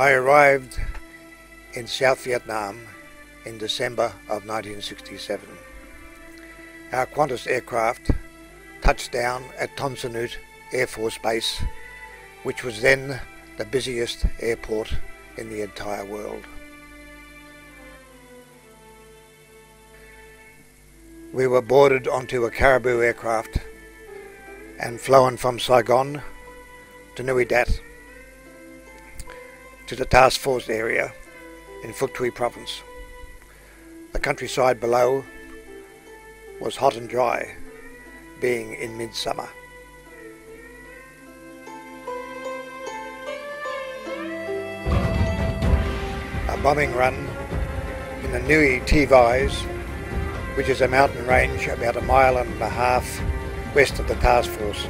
I arrived in South Vietnam in December of 1967. Our Qantas aircraft touched down at Tan Son Nhut Air Force Base, which was then the busiest airport in the entire world. We were boarded onto a Caribou aircraft and flown from Saigon to Nui Dat to the task force area in Phuoc Tuy province. The countryside below was hot and dry, being in midsummer. A bombing run in the Nui Thi Vai, which is a mountain range about 1.5 miles west of the task force.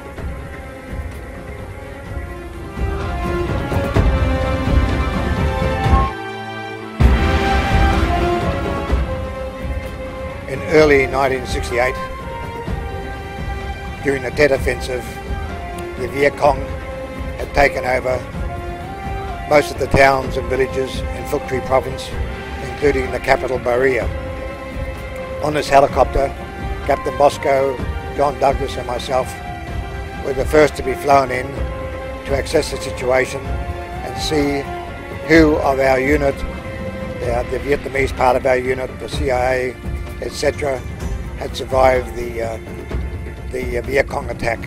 In early 1968, during the Tet Offensive, the Viet Cong had taken over most of the towns and villages in Phuoc Tuy province, including the capital Ba Ria. On this helicopter, Captain Bosco, John Douglas and myself were the first to be flown in to assess the situation and see who of our unit, the Vietnamese part of our unit, the CIA, etc., had survived the Viet Cong attack.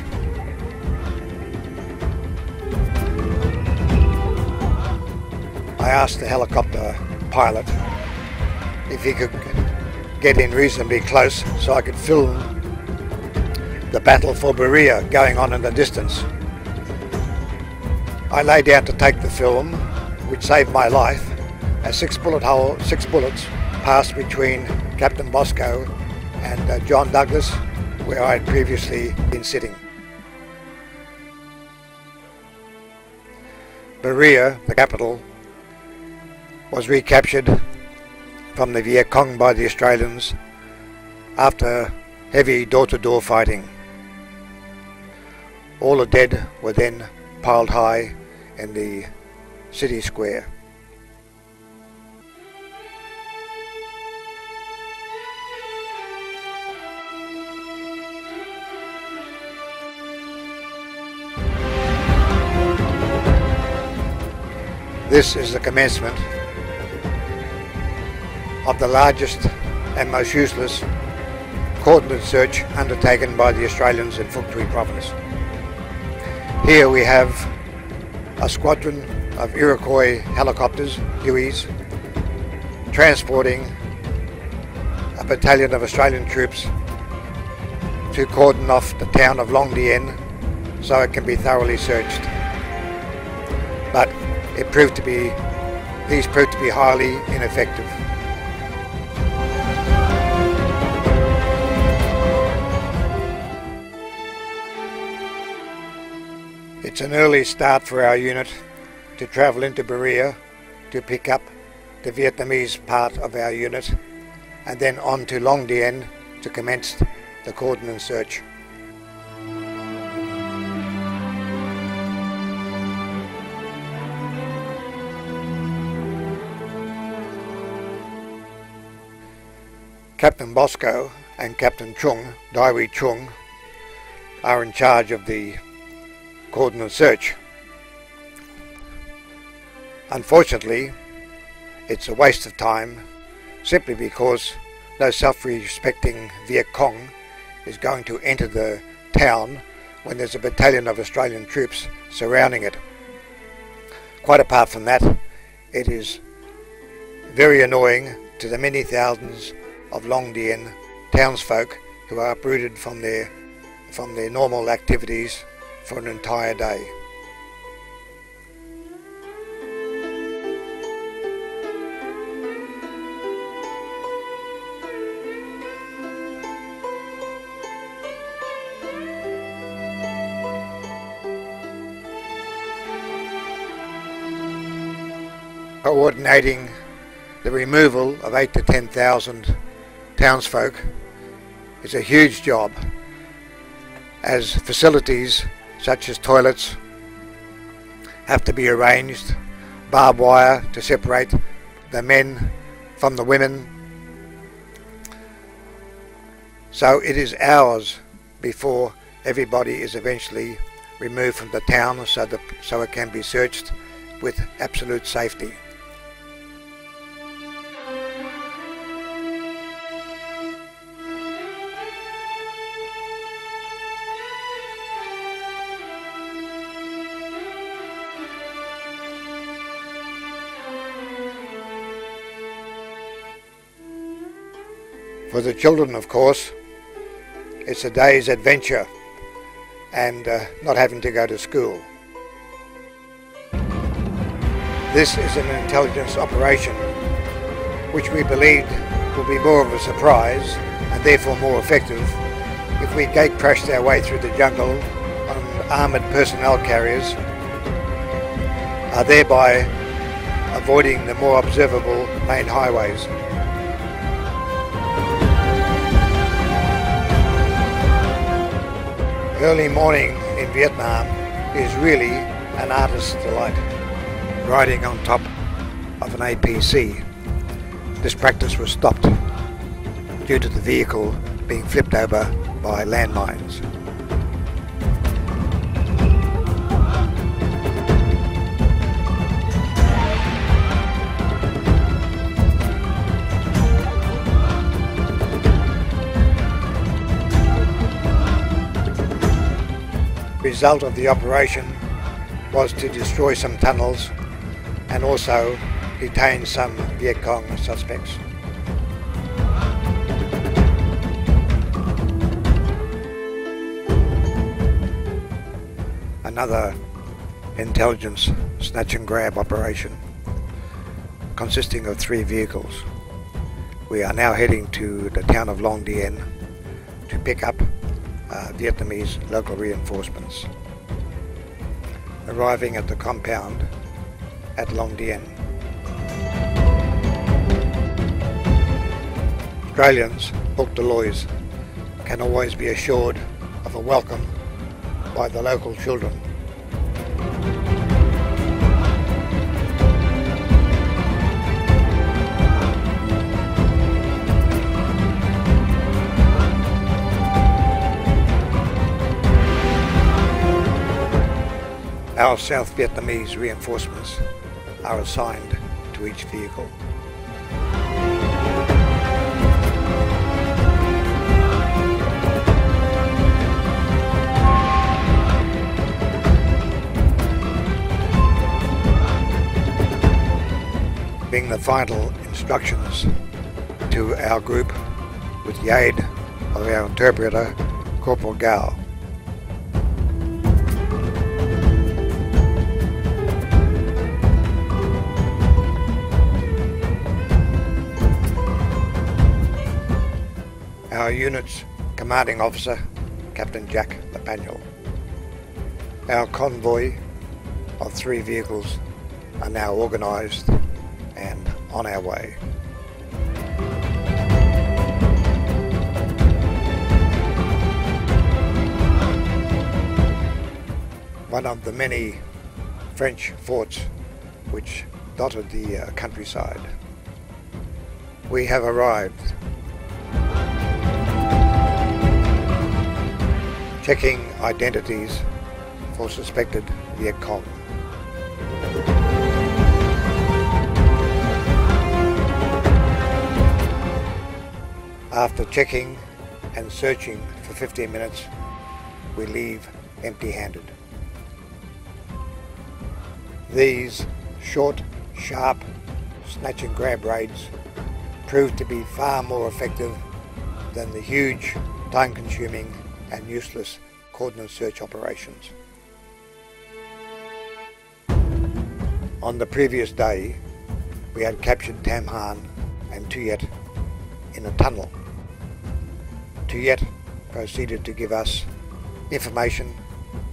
I asked the helicopter pilot if he could get in reasonably close so I could film the battle for Ba Ria going on in the distance. I lay down to take the film, which saved my life, as six bullets passed between Captain Bosco and John Douglas, where I had previously been sitting. Ba Ria, the capital, was recaptured from the Viet Cong by the Australians after heavy door-to-door fighting. All the dead were then piled high in the city square. This is the commencement of the largest and most useless coordinate search undertaken by the Australians in Phuoc Tuy province. Here we have a squadron of Iroquois helicopters, Hueys, transporting a battalion of Australian troops to cordon off the town of Long Dien so it can be thoroughly searched. But these proved to be highly ineffective. It's an early start for our unit to travel into Ba Ria to pick up the Vietnamese part of our unit and then on to Long Dien to commence the coordinate search. Captain Bosco and Captain Chung, Dai Wei Chung, are in charge of the coordinate search. Unfortunately, it's a waste of time simply because no self-respecting Viet Cong is going to enter the town when there's a battalion of Australian troops surrounding it. Quite apart from that, it is very annoying to the many thousands of Long Dien townsfolk who are uprooted from their normal activities for an entire day. Coordinating the removal of 8,000 to 10,000 townsfolk is a huge job, as facilities such as toilets have to be arranged, barbed wire to separate the men from the women. So it is hours before everybody is eventually removed from the town so it can be searched with absolute safety. For the children, of course, it's a day's adventure and not having to go to school. This is an intelligence operation which we believed would be more of a surprise and therefore more effective if we gate-crashed our way through the jungle on armoured personnel carriers, thereby avoiding the more observable main highways. Early morning in Vietnam is really an artist's delight. Riding on top of an APC. This practice was stopped due to the vehicle being flipped over by landmines. The result of the operation was to destroy some tunnels and also detain some Viet Cong suspects. Another intelligence snatch and grab operation consisting of 3 vehicles. We are now heading to the town of Long Dien to pick up Vietnamese local reinforcements, arriving at the compound at Long Dien. Australians, booked to Hueys, can always be assured of a welcome by the local children. Our South Vietnamese reinforcements are assigned to each vehicle. Being the final instructions to our group with the aid of our interpreter, Corporal Gao. Our unit's commanding officer, Captain Jack Lepaniel. Our convoy of 3 vehicles are now organised and on our way. One of the many French forts which dotted the countryside. We have arrived. Checking identities for suspected Viet Cong. After checking and searching for 15 minutes, we leave empty-handed. These short, sharp, snatch and grab raids proved to be far more effective than the huge, time-consuming and useless coordinate search operations. On the previous day, we had captured Tam Han and Tuyet in a tunnel. Tuyet proceeded to give us information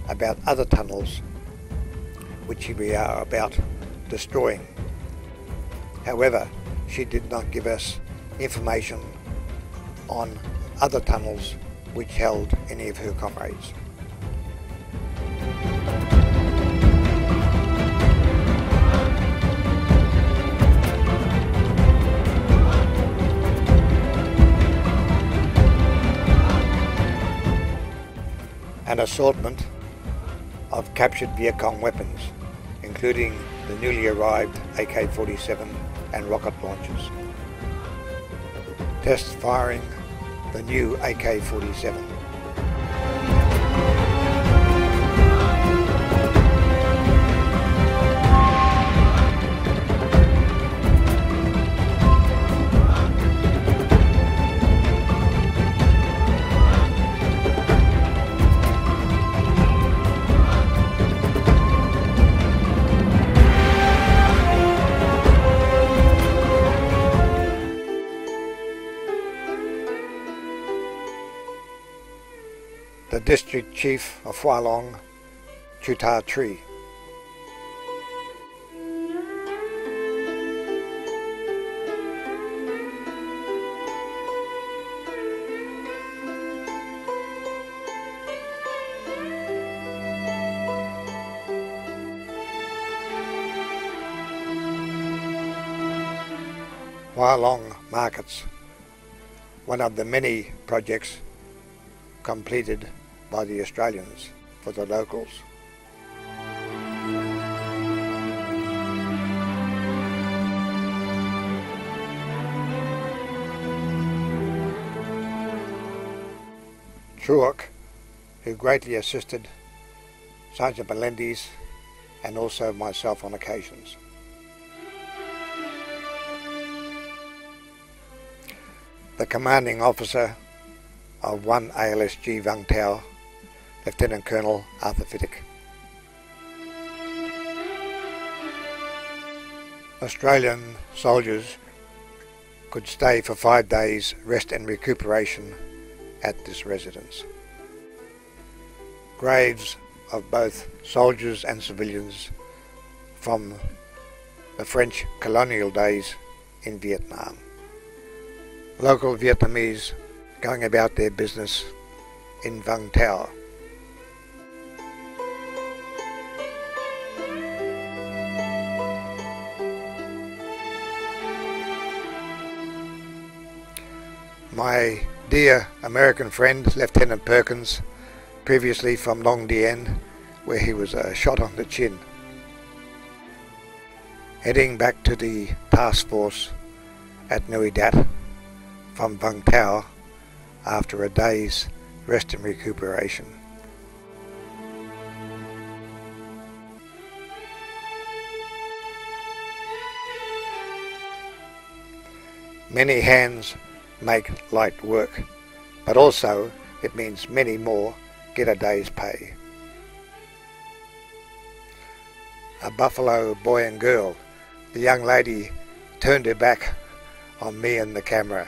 about other tunnels which we are about destroying. However, she did not give us information on other tunnels which held any of her comrades. assortment of captured Viet Cong weapons, including the newly arrived AK-47 and rocket launchers. Test firing the new AK-47. The District Chief of Hualong, Chuta Tree. Hualong Markets, one of the many projects completed by the Australians for the locals. Truoc, who greatly assisted Sergeant Melendiz and also myself on occasions. The commanding officer of 1 ALSG Vung Tau, Lieutenant-Colonel Arthur Fittick. Australian soldiers could stay for 5 days rest and recuperation at this residence. Graves of both soldiers and civilians from the French colonial days in Vietnam. Local Vietnamese going about their business in Vung Tau. My dear American friend, Lieutenant Perkins, previously from Long Dien, where he was shot on the chin. Heading back to the task force at Nui Dat from Vung Tau after a day's rest and recuperation. Many hands make light work, but also it means many more get a day's pay. A buffalo boy and girl, the young lady turned her back on me and the camera.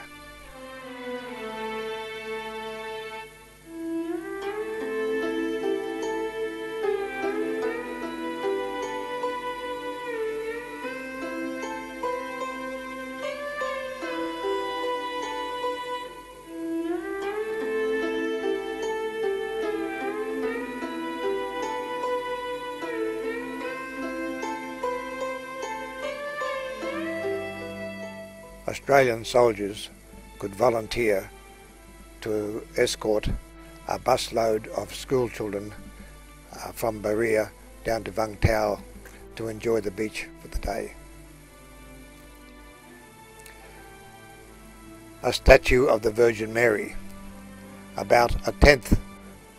Australian soldiers could volunteer to escort a busload of schoolchildren from Ba Ria down to Vung Tau to enjoy the beach for the day. A statue of the Virgin Mary. About 1/10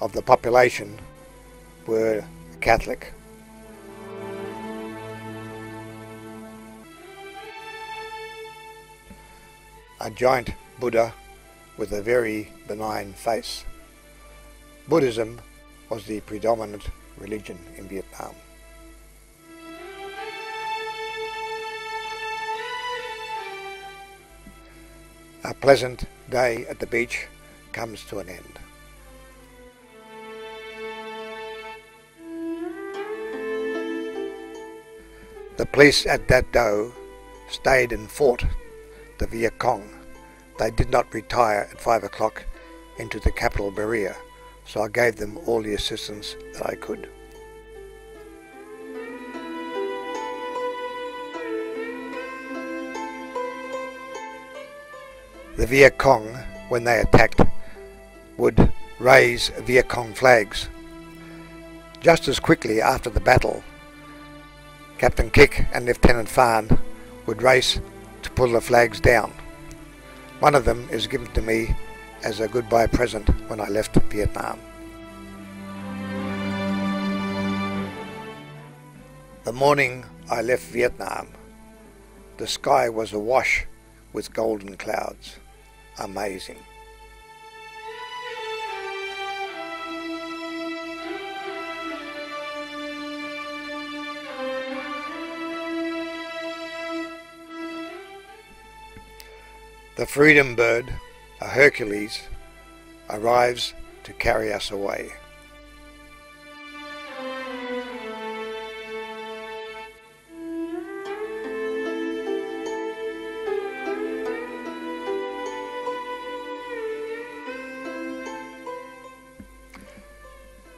of the population were Catholic. A giant Buddha with a very benign face. Buddhism was the predominant religion in Vietnam. A pleasant day at the beach comes to an end. The police at Dat Do stayed and fought the Viet Cong. They did not retire at 5 o'clock into the capital Ba Ria, so I gave them all the assistance that I could. The Viet Cong, when they attacked, would raise Viet Cong flags Just as quickly after the battle, Captain Kick and Lieutenant Farn would race to pull the flags down. One of them is given to me as a goodbye present when I left Vietnam. The morning I left Vietnam, the sky was awash with golden clouds. Amazing. The Freedom Bird, a Hercules, arrives to carry us away.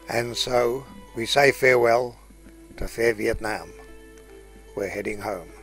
And so we say farewell to fair Vietnam. We're heading home.